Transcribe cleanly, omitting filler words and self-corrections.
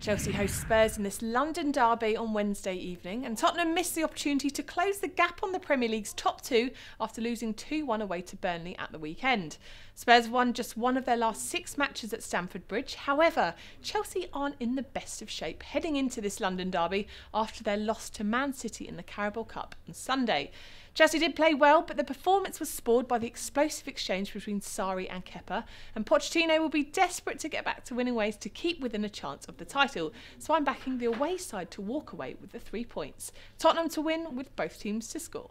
Chelsea host Spurs in this London derby on Wednesday evening, and Tottenham missed the opportunity to close the gap on the Premier League's top two after losing 2-1 away to Burnley at the weekend. Spurs won just one of their last 6 matches at Stamford Bridge. However, Chelsea aren't in the best of shape heading into this London derby after their loss to Man City in the Carabao Cup on Sunday. Chelsea did play well, but the performance was spoiled by the explosive exchange between Sarri and Kepa, and Pochettino will be desperate to get back to winning ways to keep within a chance of the title, so I'm backing the away side to walk away with the 3 points. Tottenham to win with both teams to score.